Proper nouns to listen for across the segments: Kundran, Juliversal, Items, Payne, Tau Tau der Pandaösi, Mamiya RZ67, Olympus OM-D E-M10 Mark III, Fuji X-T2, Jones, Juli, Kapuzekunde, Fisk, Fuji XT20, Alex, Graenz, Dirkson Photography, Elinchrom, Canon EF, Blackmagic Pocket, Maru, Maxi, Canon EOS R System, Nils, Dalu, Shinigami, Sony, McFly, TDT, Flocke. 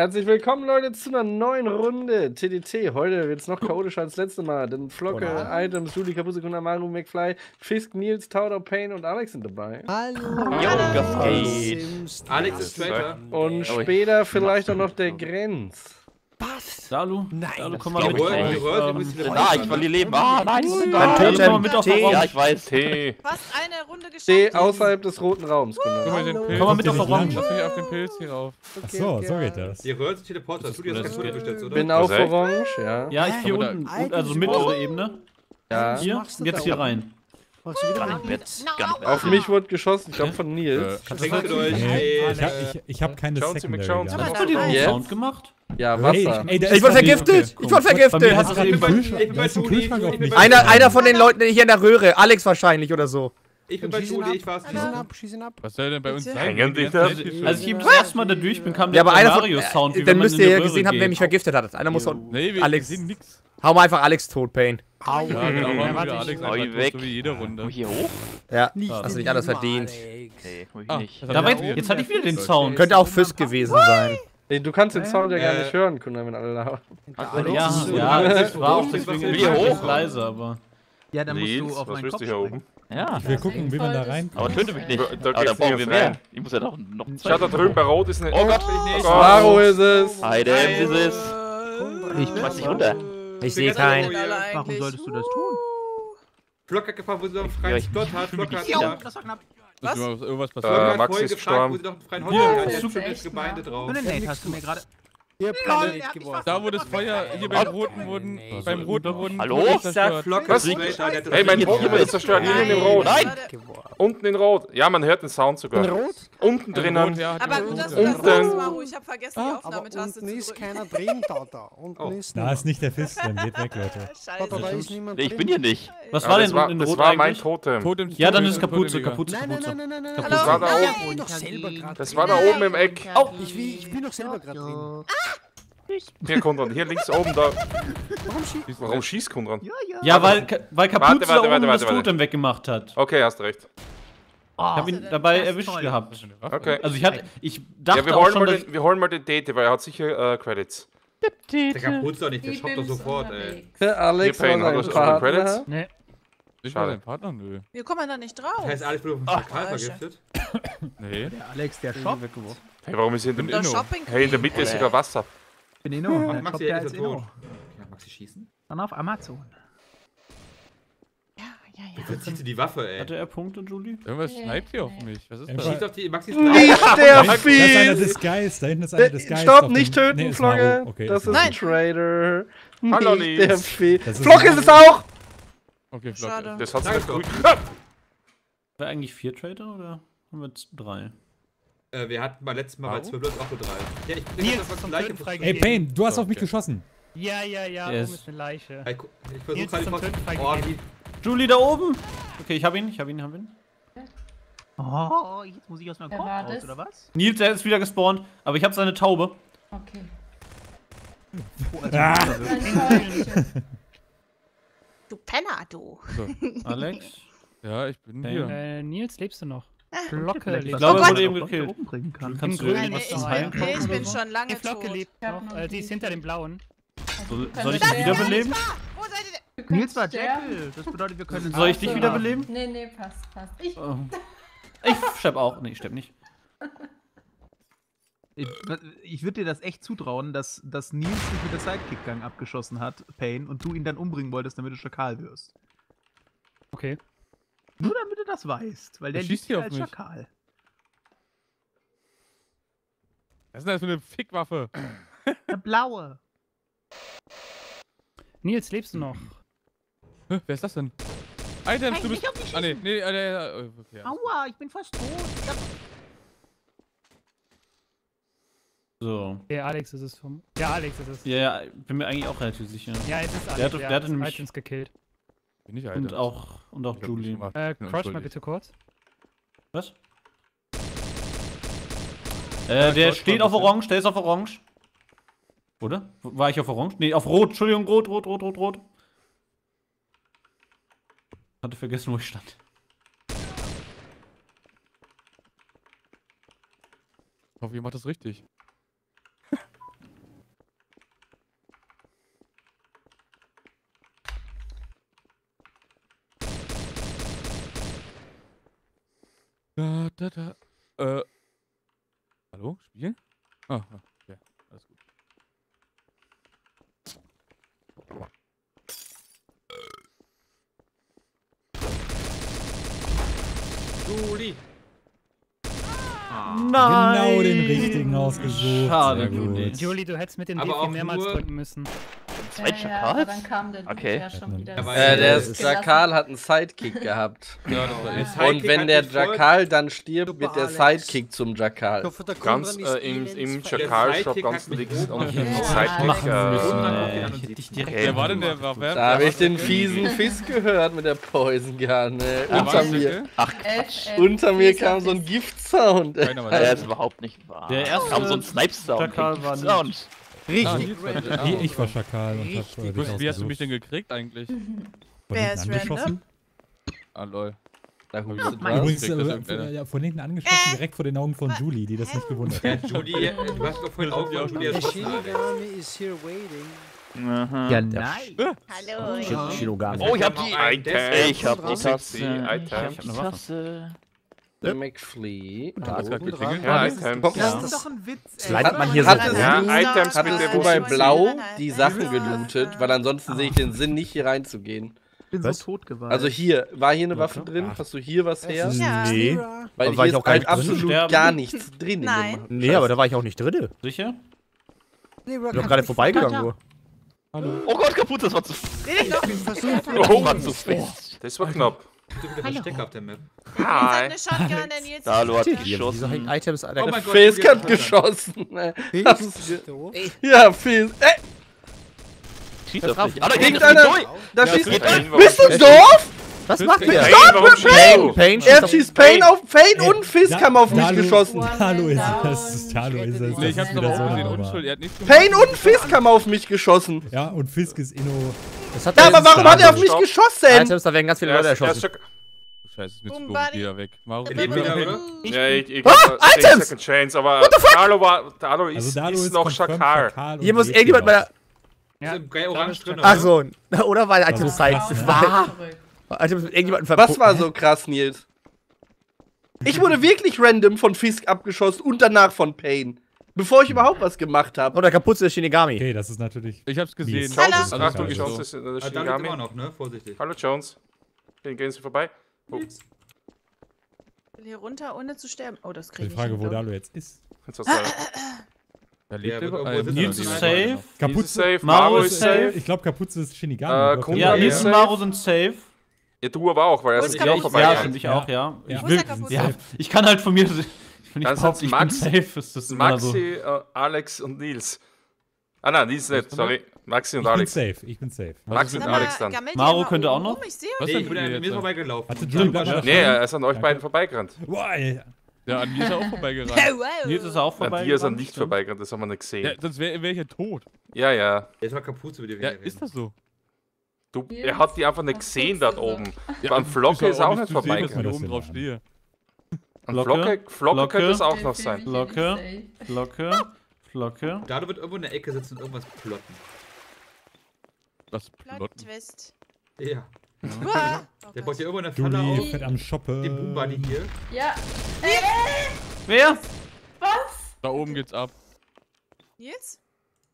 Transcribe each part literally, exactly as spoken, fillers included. Herzlich willkommen, Leute, zu einer neuen Runde T D T. Heute wird es noch chaotischer als das letzte Mal, denn Flocke, Hola. Items, Juli, Kapuzekunde, Maru, McFly, Fisk, Nils, Tau Tau, Payne und Alex sind dabei. Hallo! Jo, das geht! Alex ist später. Und später vielleicht auch noch der Grenz. Was? Dalu? Nein. Dalu, komm mal mit. Ah, ich verliere Leben. Ah, nein. Dann töten wir mit auf den Raum. Ja, ich weiß. T. Fast eine Runde geschafft. T außerhalb des roten Raums. Komm mal mit auf den Raum. Lass mich auf den Pilz hier rauf. Achso, so geht das. Ihr rührt sich Teleporter. Du dir das ganz gut durchsetzt, oder? Bin auf orange, ja. Ja, ich hier unten. Also mittlere Ebene. Ja. Hier. Jetzt hier rein. Auf mich wurde geschossen, ich glaube von Nils. Ich habe keine Secondary. Hast du den Sound gemacht? Ja, Wasser. Ey, ey, ich wurde vergiftet! Okay, ich wurde vergiftet! Hast du den Kühlschrank? Einer, einer von den Leuten hier in der Röhre, Alex wahrscheinlich oder so. Ich bin bei Juli, ich war's nicht. Was soll denn bei uns sein? Also ich hieb das erste Mal da durch, bin kam der Mario-Sound. Dann müsst ihr ja gesehen haben, wer mich vergiftet hat. Einer muss auch... Nee, wir sehen nix. Hau mal einfach Alex tot, Payne. Au! Ja, genau, ja, warte, Alex, hau ich weg. So wie jede Runde. Hier hoch? Ja, hast du nicht anders verdient. Nee, muss ich nicht. Jetzt hatte ich wieder den Sound. Könnte auch Fisk gewesen sein. Du kannst den Sound ja gar nicht hören, Kundran, wenn alle da haben. Ja, ja, ich war auch deswegen hoch leise, aber... Ja, dann musst du auf meinen Kopf springen. Ja. Ich will gucken, wie man da reinkommt. Aber töte mich nicht. Aber da brauchen wir mehr. Ich muss ja noch ein Zeichen. Da drüben bei Rot ist eine... Oh Gott, oh Gott. Maru ist es. Items ist es. Ich mach dich runter. Ich sehe keinen. Warum solltest du das tun? Flocke hat gefragt, wo sie noch einen freien Slot hat. Flocke hat gefragt. Das war knapp. Was? Irgendwas passiert. Äh, Maxi ist gestorben. Wo sie noch einen freien Hot hat. Hier ist super das Gebeinde drauf. Nate hast du mir gerade... Ihr habt nicht gewonnen. Da wo das Feuer hier beim Roten wurden, beim Roten wurden... Hallo? Hey, mein Pokémon ist zerstört. Hier in dem Rot. Nein! Unten in Rot. Ja, man hört den Sound sogar. In Rot? Unten drinnen. Aber gut, dass du das sagst, Maru. Ich hab vergessen, die Aufnahmetaste zu drücken. Unten ist keiner drin, Tata. Da ist nicht der Fisk drin. Geht weg, Leute. Scheiße. Ich bin hier nicht. Was war denn unten in Rot eigentlich? Das war mein Totem. Ja, dann ist Kapuze. Kapuze, Kapuze. Das war da oben. Das war da oben im Eck. Oh, ich bin doch selber gerade drin. Hier, Kundran, hier links oben da. Warum schießt, Warum schießt Kundran? Ja, ja. ja, weil, weil Kapuze da oben das Totem weggemacht hat. Okay, hast recht. Oh, ich hab ihn dabei erwischt toll. gehabt. Okay. Also ich, hatte, ich dachte ja, wir auch schon, mal den, wir holen mal den Date, weil er hat sicher äh, Credits. Der Kapuze doch nicht, der schaut doch sofort, ey. Der Alex hat auch Credits? Nee. Ich war dein Partner, nö. Wir kommen da nicht drauf. Das heißt, Alex wurde auf den Schakal vergiftet? Nee. Der Alex, der Shop weggeworfen. Hey, warum ist hier in der Mitte? Hey, in der Mitte ist sogar Wasser. Ich bin Inno, hm. Maxi ja ist Inno. Ja, Maxi schießen? Dann auf Amazon. Ja, ja, ja. Jetzt zieht sie die Waffe, ey. Hatte er Punkte, Juli? Irgendwas nee. schneidet hier auf mich. Was ist das? Er schießt auf die Maxi. Nicht der Fies! Das ist einer Disguise, da hinten ist einer Disguise. Stopp, nicht töten, nee, Flocke. Okay, das ist ein Trader. Hallo, nicht der Fies. Flocke ist es auch! Okay, Flocke. Das hat's nicht gut. War eigentlich vier Trader oder haben wir jetzt drei? Äh, wir hatten beim letzten Mal Warum? bei zwölf Leute auch nur drei. Ja, ich bin jetzt von der Leiche. Ey, Payne, du hast auf mich geschossen. Ja, ja, ja, yes. Du bist eine Leiche. Ich, ich versuche gerade die Post. Juli da oben! Okay, ich hab ihn, ich hab ihn, ich hab ihn. Oh, jetzt muss ich aus meinem Kopf raus, oder was? Nils, der ist wieder gespawnt, aber ich hab seine Taube. Okay. Oh, also ah. Du Penner, du. Also, Alex? Ja, ich bin Payne. hier. Äh, Nils, lebst du noch? Flocke, ich glaube, oh er wurde eben gekillt. Kannst du irgendwas zum Heilen kommen? Ich bin schon lange tot. Äh, die ist hinter dem Blauen. So, soll ich dich wiederbeleben? Wo seid ihr denn? Nils war Jekyll. Das bedeutet, wir können... Soll ich dich wiederbeleben? Nee, nee, passt, passt. Ich... Oh. Ich stepp auch. Nee, ich stepp nicht. Ich, ich würde dir das echt zutrauen, dass, dass Nils dich mit der Sidekick-Gang abgeschossen hat, Payne, und du ihn dann umbringen wolltest, damit du Schakal wirst. Okay. Nur damit du das weißt, weil der schießt hier als Schakal. Was ist denn das für eine Fickwaffe? Eine blaue. Nils, lebst du noch? Hä, wer ist das denn? Items, hey, du bist... Ich ah, nee, nee, nee, nee, okay. Aua, ich bin fast tot. Ich hab... So. Der Alex ist es vom... Ja, Alex ist es. Ja, ja, bin mir eigentlich auch relativ sicher. Ja, es ist Alex. Der hat, der der hat nämlich Items gekillt. Nicht, und auch, und auch Juli. Äh, Crouch mal bitte kurz. Was? Äh, ja, der steht auf Orange, der ist auf Orange. Oder? War ich auf Orange? Ne, auf Rot, Entschuldigung, Rot, Rot, Rot, Rot, Rot. Hatte vergessen, wo ich stand. Ich hoffe, ihr macht das richtig. Da, da, da. Äh. Hallo? Spiel? Ah, oh, okay. Alles gut. Juli! Ah, nein! Genau den richtigen ausgesucht. Schade, Juli. Juli, du hättest mit dem D F mehrmals drücken müssen. Zwei Schakals? Ja, ja, dann der okay. Ja schon wieder äh, der Schakal hat einen Sidekick gehabt. Ja, ja. Und wenn der Schakal dann stirbt, wird der Sidekick zum Schakal. Ganz äh, im, im Schakal-Shop ganz links und ja. Sidekick. Ja. Äh, ich okay. war denn der, der da habe ich den fiesen Fisk gehört mit der Poison Gun. Unter mir, ach, unter mir kam so ein Gift-Sound. Das ist überhaupt nicht wahr. Der erste kam so ein Snipe-Sound. Richtig. Ah, ich, ich war Schakal und hab äh, dich Wie hast du mich denn gekriegt eigentlich? Wer ist random? Ah lol. Da guck ich oh, übrigens, äh, ja, von hinten angeschossen, äh, direkt vor den Augen von Juli, die das nicht gewundert hat. Juli, du hast doch vorhin auch Juli erschossen. Ja, nice. Hallo. Shinogami. Oh, ich hab die Items. Ich hab die Tasse. Ich hab eine Waffe. Der McFly. Da hat gerade geklingelt. Ja, Items. Das ist doch ein Witz, ey. Hat man hier so Items mit dem bei Blau die Sachen gelootet, weil ansonsten sehe ich den Sinn nicht, hier reinzugehen. Ich bin so tot geworden. Also hier, war hier eine Waffe drin? Hast du hier was her? Nee. Weil hier ist halt absolut gar nichts drin. Nein. Nee, aber da war ich auch nicht drin. Sicher? Ich bin doch gerade vorbeigegangen nur. Hallo. Oh Gott, kaputt, das war zu fest. Oh, war zu fest. Das war knapp. Ich hab wieder Versteck auf der Map. Hi! Dalu hat geschossen. Items an der oh Fisk hat geschossen. Fisk? Ja, Fisk. Ey! Schießt auf mich. Alter, gegen einer! Da schießt einer! Bist du doof? Was macht der? Stop mit Payne! Payne! Er schießt Payne auf Payne und Fisk haben auf mich geschossen. Dalu ist das. Dalu ist das. Nee, ich hab's wieder so unschuldig. Payne und Fisk haben auf mich geschossen. Ja, und Fisk ist inno. Ja, aber warum hat er auf mich geschossen? Da werden ganz viele Leute erschossen. Scheiße, ist mir zu doof, wieder weg. Maru, ja, ich, ich ah, Items! Second Chance, aber what the fuck? Dalu war, Dalu ist, also ist, ist noch Schakal. Hier muss irgendjemand bei der... Ja, ach so, oder weil Items Zeit war. Items mit irgendjemandem verbunden. Was war so krass, Nils? Ich wurde wirklich random von Fisk abgeschossen und danach von Payne. Bevor ich überhaupt was gemacht habe. Oder Kapuze der Shinigami. Okay, das ist natürlich... Ich hab's gesehen. Hallo. Also, Achtung, die Jones ist der Shinigami. Immer noch, ne? Vorsichtig. Hallo, Jones. Okay, gehen Sie vorbei. Oh. Ich will hier runter, ohne zu sterben. Oh, das krieg ich. Die Frage, hin, wo Dalu jetzt ist. Jetzt da lebt er. Also, Nils ist safe. Kapuze ist safe. Maru ist safe. Ich glaube, Kapuze ist Shinigami. Uh, ja, Nils und Maru sind safe. Ja, du aber auch, weil er ist ja auch vorbei. Ja, finde ich auch, ja. Ich kann halt von mir... Ich dann sind ich Max, safe, ist das Maxi, so. uh, Alex und Nils. Ah nein, Nils nicht, sorry. Maxi und ich Alex. Ich bin safe, ich bin safe. Maxi und Alex dann. Maru könnte auch noch. Ich, was nee, ich bin an mir vorbeigelaufen. Nee, er ist an euch beiden vorbeigerannt. Wow. Ja, an mir ist er auch vorbeigerannt. Nils ist er auch vorbeigerannt. An dir ist er nicht vorbeigerannt, das haben wir nicht gesehen. Ja, sonst wäre wär ich ja tot. Ja, ja. Jetzt mal kaputt zu wieder. Ja, ist das so? Du, er hat die einfach nicht gesehen dort oben. Beim Flocke ist er auch nicht vorbeigerannt. Ich oben drauf stehe. Und Flocke, Flocke könnte es auch noch sein. Flocke, Flocke, Flocke. Dalu wird irgendwo in der Ecke sitzen und irgendwas plotten. Was plotten? Plot-Twist. Ja. Ja. Der baut hier irgendwo in der Falle auf. Juli fährt am Shoppe. Den Boom-Buddy hier. Ja. Hey. Wer? Was? Da oben geht's ab. Nils?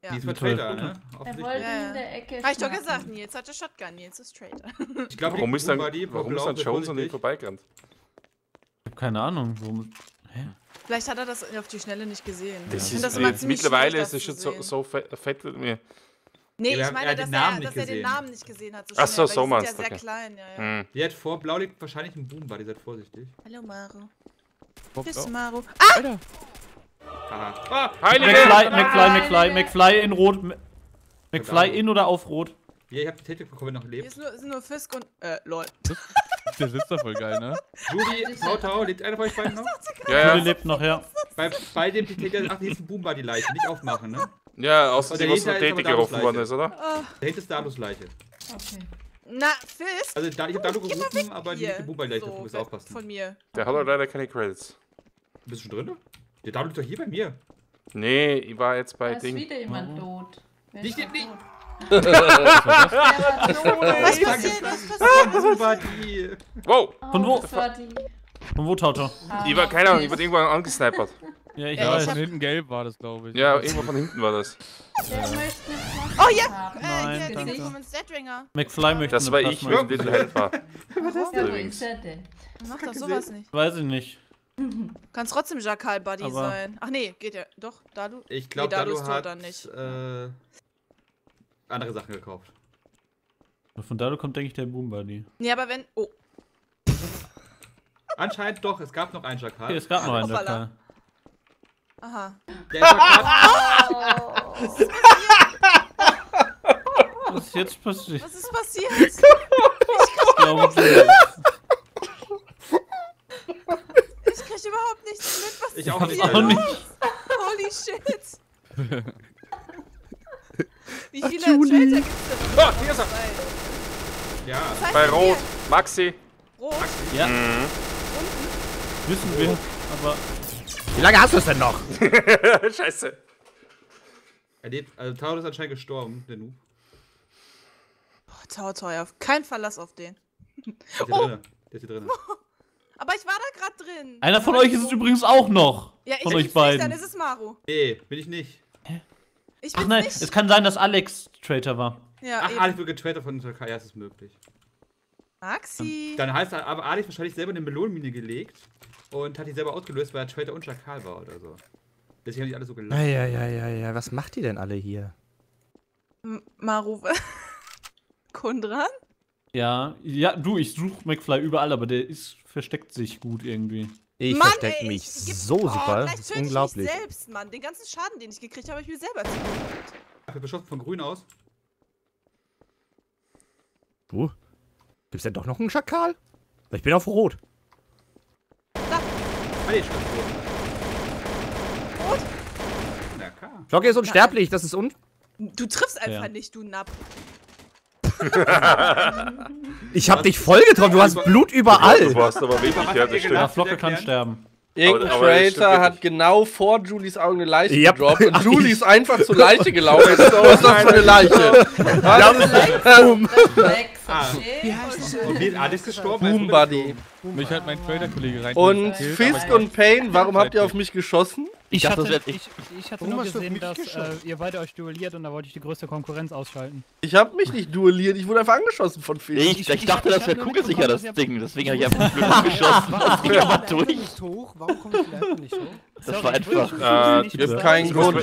Ja. Nils war Traitor, ne? Er wollte ja in der Ecke. Hab ich doch gesagt, Nils hatte Shotgun, Nils ist Traitor. Ich glaube, warum ist dann, warum ist dann Jones an den vorbeigerannt? Keine Ahnung. So, hä? Vielleicht hat er das auf die Schnelle nicht gesehen. Das ist, das jetzt mittlerweile ist es schon so, so fett mit mir. Nee, ja, ich meine, dass, er, dass er den Namen nicht gesehen hat. So ach so, so meinst du. Ja, okay. Sehr klein, ja, ja. Hm. Die hat vor Blau liegt wahrscheinlich ein Boom-Buddy, seid vorsichtig. Hallo, Maru. Tschüss, Maru. Ah! Alter. Ah, Heilige! McFly, McFly, McFly, McFly in Rot. McFly in oder auf Rot. Ja, ich hab die Technik bekommen, noch lebt. Hier ist nur, ist nur Fisk und, äh, lol. Der sitzt da voll geil, ne? Juli, Tau Tau, lebt einer von euch beiden noch? Ja, ja. Juli lebt noch, ja. Bei, bei dem Täter, ach, hier ist ein Boom-Buddy-Leiche, nicht aufmachen, ne? Ja, aus dem, was eine Täter gerufen worden ist, oder? Oh. Dahinter ist Dalus Leiche. Okay. Na, Fisk! Also, da, ich hab Dalu gerufen, aber die ist eine Boom-Buddy-Leiche, du musst aufpassen. Von mir. Der hat doch leider keine Credits. Bist du schon drin? Der Dalu ist doch hier bei mir. Nee, ich war jetzt bei da Ding. Da ist wieder jemand tot. Nicht, nicht, nicht! Was passiert? Was passiert? Wow! Von wo? Und wo Tauto? Ich war, keine Ahnung, ich wurde irgendwann angesnipert. Ja, ich ja, weiß. Von hinten gelb war das, glaube ich. Ja, irgendwo von hinten war das. Ja. Oh ja! Äh, hier, die kommen ins Deadringer. McFly möchte das. Das war ich, mit Little Helfer. Was ist das übrigens? Mach doch sowas nicht. Weiß ich nicht. Kannst trotzdem Jackal Buddy aber sein. Ach nee, geht ja. Doch, Dalu. Ich glaube, nee, Dalu ist tot dann nicht. Äh, andere Sachen gekauft. Von Dalu kommt, denke ich, der Boom Buddy. Nee, aber wenn. Oh. Anscheinend doch, es gab noch einen Jackal. Okay, es gab noch einen Jackal. Aha. Der oh. Was ist passiert? Was ist jetzt passiert? Was ist passiert? Ich glaube, ich krieg überhaupt nichts mit, was ich auch, hier auch nicht. Holy shit! Wie viele Trader gibt's denn? Oh, hier ist er! Ja, das heißt bei Rot, Maxi. Rot? Maxi. Ja. Mhm. Wissen wir, aber. Wie lange hast du es denn noch? Scheiße. Er lebt, also Tau ist anscheinend gestorben, der Noob. Boah, Tau Tau, ja, kein Verlass auf den. Der ist hier oh. drin. Der ist hier drin. Aber ich war da gerade drin. Einer von euch ist es übrigens auch noch. Ja, ich von euch beiden. Nicht, dann ist es Maru. Nee, bin ich nicht. Hä? Ich bin Ach nein, nicht. Es kann sein, dass Alex Traitor war. Ja, ach, eben. Alex wird getraitor von der K. Ja, es ist möglich. Maxi. Dann heißt er, aber Alex wahrscheinlich selber eine Melonenmine gelegt und hat die selber ausgelöst, weil er Traitor und Schakal war oder so. Deswegen haben die alle so gelacht. Ja, ja, ja, ja, ja. Was macht die denn alle hier? M Maru. Kundran? Ja, ja, du, ich suche McFly überall, aber der ist versteckt sich gut irgendwie. Ich Mann, versteck ey, mich ich, ich, so oh, super, das ist unglaublich. Ich mich selbst, Mann. Den ganzen Schaden, den ich gekriegt habe, habe ich mir selber zugefügt. Ich bin beschossen von grün aus. Du? Gibt's denn doch noch einen Schakal? Ich bin auf rot. Da. Ah, nee, ich bin rot. Rot? Na klar. Flocke ist unsterblich, das ist un... Du triffst einfach ja. nicht, du Napp. Ich hab dich voll getroffen, du hast Blut überall. Du warst aber wenig, ja, das stimmt. Ja, Flocke kann sterben. Irgendein Traitor hat genau vor Julis Augen eine Leiche yep. gedroppt und Juli ist einfach zur Leiche gelaufen. Das ist doch so eine Leiche. Boom. Alex gestorben. Boom, Buddy. Mich hat mein Traitor-Kollege rein. Und Fisk und Payne, warum habt ihr auf mich geschossen? Ich dachte, hatte, ich, ich hatte nur gesehen, dass äh, ihr beide euch duelliert und da wollte ich die größte Konkurrenz ausschalten. Ich hab mich nicht duelliert, ich wurde einfach angeschossen von Fisk. Ich, ich, ich dachte, ich, das wäre kugelsicher, das Ding, deswegen habe ich einfach blöd geschossen. Das ging aber durch. Warum kommt die Leitung nicht hoch? Das war einfach. Äh, gibt keinen Grund.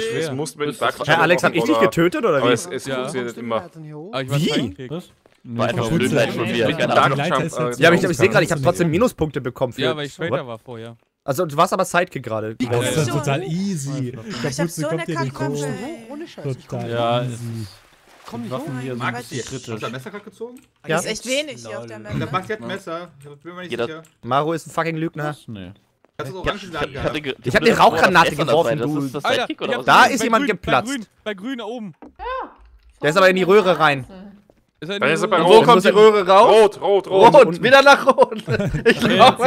Herr Alex, hab ich dich getötet oder wie? Aber es funktioniert immer. Wie? Was? War einfach Blödheit von mir. Ja, aber ich sehe gerade, ich habe trotzdem Minuspunkte bekommen. Ja, weil ich Trader war vorher. Also, du warst aber Sidekick gerade. Ja, das ist total easy. Ach, ich hab so eine Kackbremse. Ohne Scheiß. Total ja, easy. Komm, die Waffen hier sind richtig kritisch. Hast du ein Messer gerade gezogen? Ja. Das ist echt wenig hier auf der Map. Der Max hat ein Messer. Ich bin mir nicht ja, sicher. Maru ist ein fucking Lügner. Nee. Das ist orange ja, ich, hatte, ich, ich hab eine Rauchgranate geworfen, du. Das ist das Sidekick, oder was? Da ist jemand geplatzt. Bei grün oben. Ja. Der ist aber in die Röhre rein. Ist er ist er bei rot. Wo kommt die Röhre raus? Rot, rot, rot. Rot, wieder nach rot. Ich glaube,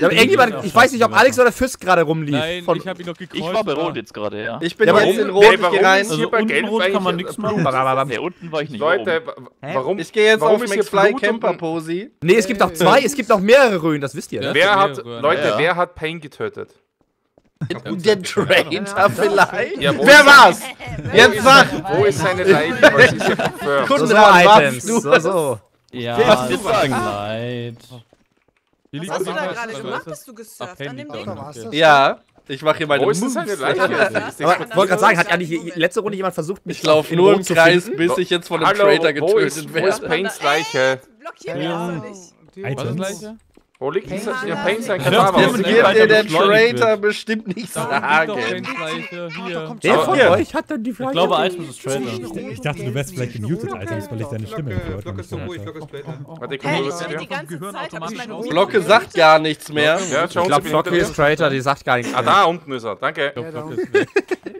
ja, irgendjemand, ich weiß nicht, ob Alex oder Fisk gerade rumlief. Nein, von, ich hab ihn noch gekreuzt. Ich war bei rot jetzt gerade, ja. Ich bin ja, jetzt in rot, nee, ich geh rein. Also hier bei unten rot kann man nichts machen. Nee, unten war ich nicht Leute, warum? Ich gehe jetzt warum auf McFly Camper Posi. Nee, es gibt noch zwei, es gibt noch mehrere Röhren, das wisst ihr. Das wer hat, Leute, ja. wer hat Payne getötet? Der Traitor vielleicht? Ja, wer war's? Jetzt sag! Wo ist seine Leiche? Was ist ja confirmed? Kundran, Items. So, so. Ja, das ist sagen leid. Was hast du da gerade gemacht? Hast du gesurft an dem Ding? Ja, ich mach hier meine Moves. Wo ist seine Leiche? Aber ich wollte gerade sagen, hat ja nicht letzte Runde jemand versucht, mich zu finden? Ich lauf nur im Kreis, bis ich jetzt von einem Traitor getötet werde. Wo ist Paynes Leiche? Blockier mich also nicht. Was ist Leiche? Wo liegt dieser Pain sein Kadaver? Das wird der Traitor bestimmt nicht sagen. Wer von euch hat denn die Frage? Ich glaube, Eis muss es Traitor. Ich dachte, du wärst vielleicht gemutet, Alter, weil ich deine Stimme gehört habe. Warte, Flocke sagt gar nichts mehr. Ich glaube, Flocke ist Traitor, die sagt gar nichts mehr. Ah, da unten ist er. Danke.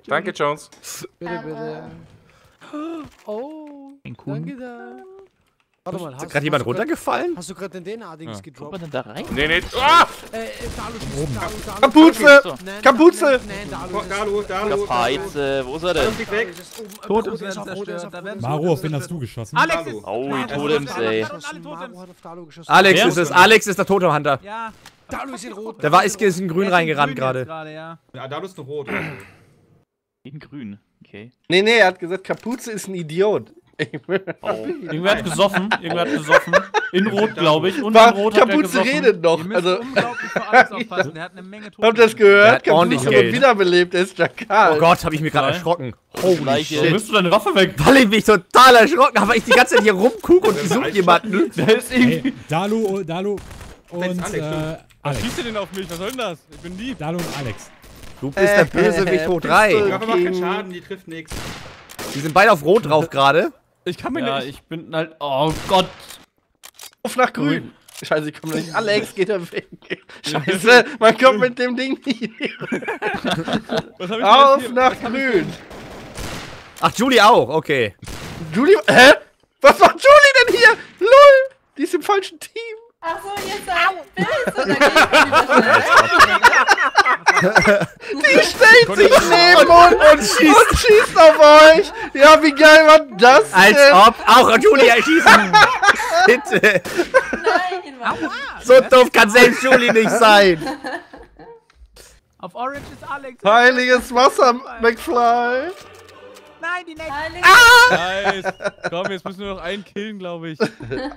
Danke, Jones. Bitte, bitte. Oh, danke da. Warte mal, hast du gerade jemand runtergefallen? Hast du gerade den D N A-Dings ja. gedroppt? Kommt man denn da rein? Nee, nee. Ah! Äh, Dalu, Dalu, Dalu. Kapuze! Kapuze! Dalu, Dalu, Dalu. Wo ist er denn? Totem ist zerstört. Maru, auf wen hast du geschossen? Alex ist... Oh, Totems, ey. Alex ist es. Alex ist der Totem-Hunter. Ja. Dalu ist in Rot. Der war ist in Grün reingerannt gerade. Ja, Dalu ist in Rot. In Grün, okay. Nee, nee, er hat gesagt, Kapuze ist ein Idiot. Oh. Irgendwer hat gesoffen, irgendwer hat gesoffen. In Rot, glaube ich. Und in Rot hat er gesoffen. Kapuze redet noch. Ihr müsst also unglaublich vor Alex aufpassen, der hat eine Menge Toten. Habt ihr das gehört? Kapuze wird wiederbelebt, er ist Jackal. Oh Gott, hab ich mir gerade erschrocken. Holy shit. Nimmst du deine Waffe weg? Weil ich mich total erschrocken habe, weil ich die ganze Zeit hier rumgucke und suche jemanden. Da ist irgendwie... Dalu, Dalu und Alex. Schießt ihr denn auf mich? Was soll denn das? Ich bin lieb. Dalu und Alex. Du bist der Bösewicht Rot drei. Die Waffe macht keinen Schaden, die trifft nichts. Die sind beide auf Rot drauf gerade. Ich kann mir ja, nicht. Ich bin halt. Oh Gott. Auf nach Grün. Grün. Scheiße, ich komme nicht. Alex, geht er weg. Scheiße, man kommt mit dem Ding nicht. Was hab ich auf hier? Nach Was Grün. Ach, Juli auch, okay. Juli. Hä? Was macht Juli denn hier? Lol. Die ist im falschen Team. Ach so, jetzt da. Die stellt sich neben und, und, schießt. und schießt auf euch! Ja, wie geil war das denn? Als ob auch Julia schießen! Bitte! Nein, was? So doof kann selbst Juli nicht sein! Auf Orange ist Alex! Heiliges Wasser, McFly! Nein, die nächste! Ah! Nice! Komm, jetzt müssen wir noch einen killen, glaube ich.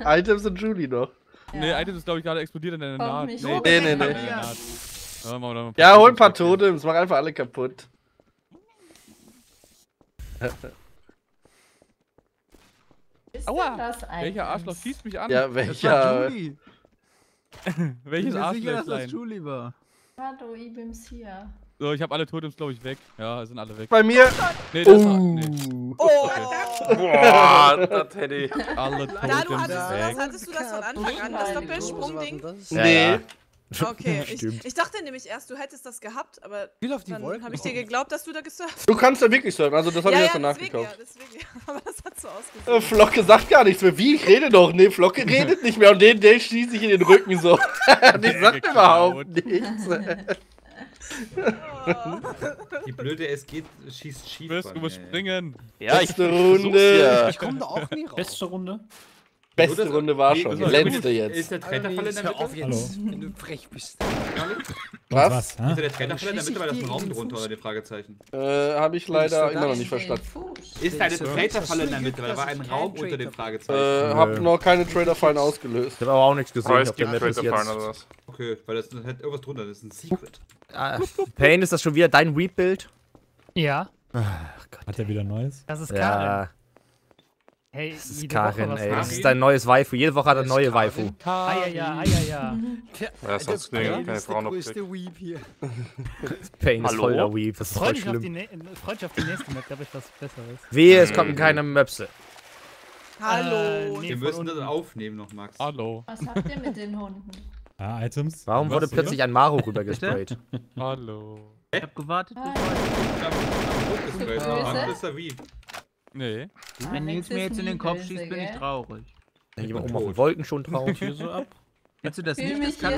Items und Juli noch. Ja. Nee, Items ist, glaube ich, gerade explodiert in der Naht. Nee, nee, nee. nee. Ja, ja, hol ein paar Totems, mach einfach alle kaputt. Aua! Welcher Arschloch schießt mich an? Ja, welcher? Juli. Welches Arschloch das Juli war? Hallo, ich bin's hier. So, ich hab alle Totems, glaube ich, weg. Ja, sind alle weg. Bei mir? Nee, das war... Nee. Oh! Boah, das hätte ich... Alle Totems Dalu, hattest weg. Du das, hattest du das von Anfang an, das Doppelsprungding? Nee. Okay, ich, ich dachte nämlich erst, du hättest das gehabt, aber dann habe ich dir geglaubt, dass du da gesurft hast. Du kannst ja wirklich surfen, also das habe ja, ich ja, erst danach gekauft. Ja, deswegen, ja, aber das hat so ausgesehen. Äh, Flocke sagt gar nichts mehr. Wie? Ich rede doch. Nee, Flocke redet nicht mehr und den, den schieße ich in den Rücken so. Die sagt überhaupt nichts. Die blöde S G schießt schief. Du musst überspringen. Ja, Beste ich, Runde. Ja. Ich komme da auch nie raus. Beste Runde. Beste Runde war schon, die letzte jetzt. Ist der Trainerfall in der Mitte? Hör auf jetzt, wenn du frech bist. Was? Ist der Trainerfall in der Mitte, weil das ein Raum drunter oder die Fragezeichen? Äh, hab ich leider immer noch nicht verstanden. Ist da eine Trainerfall in der Mitte, weil da war ein Raum unter den Fragezeichen? Äh, hab noch keine Trainerfallen ausgelöst. Ich hab aber auch nichts gesehen, ob der Map ist jetzt. Okay, weil das hat irgendwas drunter, das ist ein Secret. Payne, ist das schon wieder dein Rebuild? Ja. Hat er wieder Neues? Das ist klar. Hey, das ist Karin, Woche, ey. Das ist dein neues Waifu. Jede Woche hat er neue Waifu. Eieiei, eieiei. Das ist keine Frau noch kriegt. Payne ist voll der Weep. Das ist voll schlimm. Freut euch auf die nächste Map, glaube ich, was Besseres. Wehe, es kommen keine Möpse. Hallo. Wir müssen das aufnehmen noch, Max. Hallo. Was habt ihr mit den Hunden? Ah, Items. Warum wurde plötzlich ein Maru rübergesprayt? Hallo. Ich hab gewartet. Ich hab gesprayt. Nee. Wenn Nils mir jetzt in den Kopf schießt, bin ich traurig. Ich bin oben auf den Wolken schon traurig. Hier so ab. Willst du das nicht? Das kann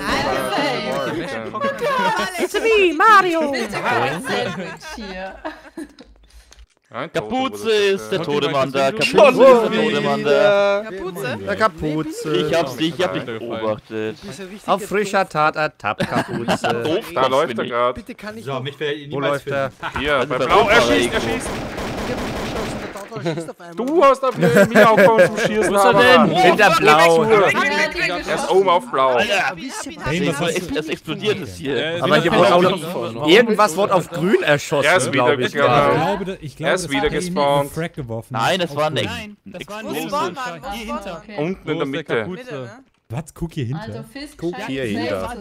ich wie Mario! Kapuze ist der Todemann da. Kapuze ist der Todemann da. Kapuze? Der Kapuze. Ich hab dich, ich hab dich beobachtet. Auf frischer Tat ertappt, Kapuze. Da läuft er gerade. So, mich werde ich niemals finden. Hier, bei Blau, er schießt, er schießt. Du hast auf mir aufgehauen zum Schießen. Wo ist er denn? Hinter Blau. Er ist oben auf Blau. Das explodiert es hier. Aber hier wurde auch noch... Irgendwas wurde auf Grün erschossen, er ist wieder gespawnt. Er ist wieder gespawnt. Nein, das war nicht. Unten in der Mitte. Was? Guck hier hinter. Also Fisk Guck hier hinter.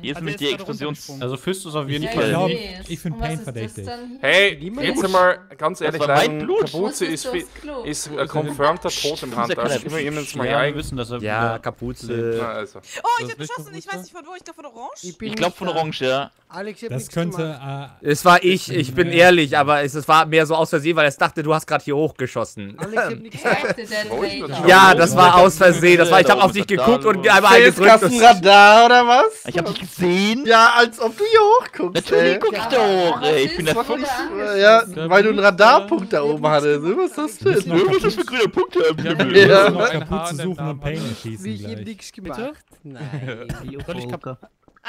Hier ist mit die Explosions... Also Fisk ist auf jeden Fall... Ja, ich finde Payne verdächtig. Hey, jetzt mal ganz ehrlich sein. Kapuze ist, ist, ist ein confirmter Totemhunter. Also ich will ihm jetzt mal eigen wissen, dass er... Ja, Kapuze... Ja, also. Oh, ich hab geschossen. Ich weiß nicht von wo. Ich glaube von Orange. Ich glaube von Orange, ja. Alex, das könnte. Äh, es war ich, ich bin ehrlich, aber es, es war mehr so aus Versehen, weil ich dachte, du hast gerade hier hochgeschossen. Alex, ich hab nichts gesagt. Ja, das war aus Versehen. Das war, ich habe auf dich geguckt und einmal eingedrückt. Ist das ein Radar oder was? Ich hab dich gesehen. Ja, als ob du hier hochguckst. Natürlich guck ich da hoch. Ich bin das Fuchs. Ja, weil du einen Radarpunkt da oben hattest. Was ist das denn? Was ist das für grüne Punkte im Himmel? Ich muss noch Kapuze suchen und Payne schießen gleich. Ich hab nichts gemacht. Nein,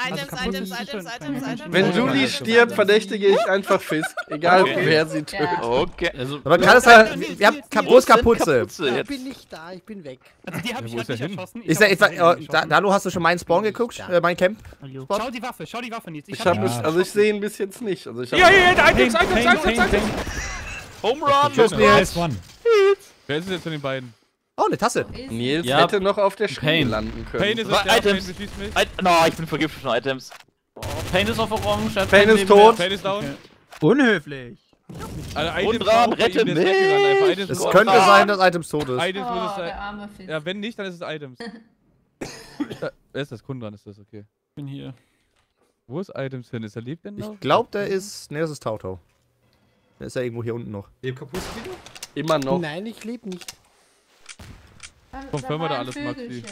Items, Items, Items, Items, Items. Wenn Juli stirbt, verdächtige ich einfach Fisk. Egal, okay. wer sie tötet. Okay. Also, aber kann es halt. Ihr habt Kapuz Kapuze. Ich bin nicht da, ich bin weg. Also, die hab ich halt nicht erschossen. Ist der, ist der, oh, Dalu, hast du schon meinen Spawn geguckt? Ja. Äh, mein Camp? Spot? Schau die Waffe, schau die Waffe nicht. Ich, ich hab ja. nicht, also ich sehe ihn bis jetzt nicht. Also ich hab ja, ja, ja, Items, Items, Items, Items. Home Run, Nice One. Wer ist es jetzt von den beiden? Oh, eine Tasse. Nils ja. hätte noch auf der Schiene landen können. Payne ist auf Items. Payne mich. I no, ich bin vergiftet von Items. Oh, Payne ist auf Orange. Payne, Payne ist tot. Payne ist down. Okay. Unhöflich. Also, Kundran, rette mich. Items es könnte ah. sein, dass Items tot ist. Items oh, muss es sein. Ja, wenn nicht, dann ist es Items. Wer ist das? Kundran ist das, okay. Ich bin hier. Wo ist Items hin? Ist er lebt denn noch? Ich glaub, der ist... Ne, das ist Tau Tau. Der ist ja irgendwo hier unten noch. Lebt Kapuze wieder? Immer noch. Nein, ich lebe nicht. Komm, hören wir da alles, Maxi.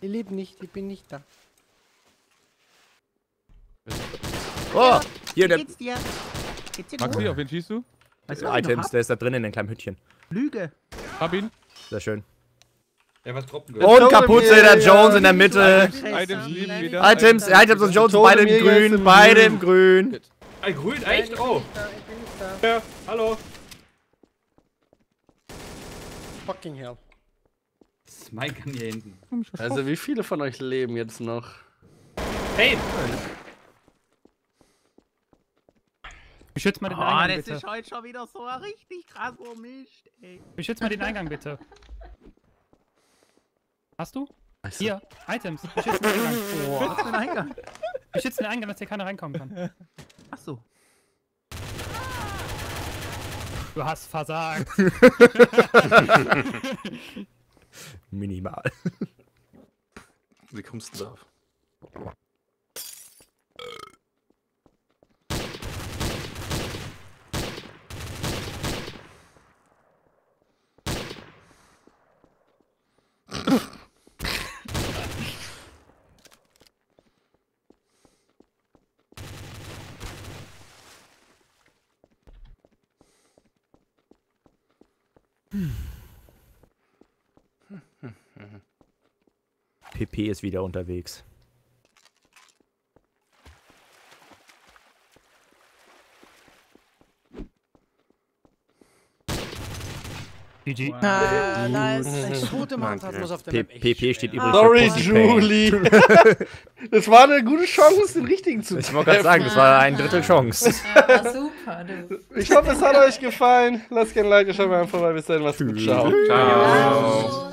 Ihr lebt nicht, ich bin nicht da. Oh, hier der. Geht's dir? Geht's dir Maxi, auf wen schießt du? Also, ja, Items, der ist da drin in den kleinen Hütchen. Lüge. Hab ihn. Sehr schön. Der was droppen wird. Und Kapuze, der Jones in der Mitte. Items lieben wieder. Items, Items und Jones, beide im Grün, beide im Grün. Ein Grün, echt? Oh. Ich bin nicht da. Ja, hallo. Fucking hell. Mike an hier hinten. Also wie viele von euch leben jetzt noch? Hey! Beschützt mal den oh, Eingang, bitte. Oh, das ist heute schon wieder so richtig krass vermischt, ey. Beschützt mal den Eingang, bitte. Hast du? Weißt du? Hier, Items. Beschützt den Eingang. Oh. Beschützt den Eingang. Beschützt den Eingang, dass hier keiner reinkommen kann. Ach so. Du hast versagt. Minimal. Wie kommst du drauf? P ist wieder unterwegs. G G. Wow. Ah, da ist ein toter Phantasmus auf der Map. P P steht übrigens. Sorry, Juli. Das war eine gute Chance, den richtigen zu treffen. Ich wollte gerade sagen, das war ein Drittel Chance. Ja, super, du. Ich hoffe, es hat euch gefallen. Lasst gerne ein Like, schaut mal einfach vorbei. Bis dahin, was gut. Ciao. Ciao. Ciao.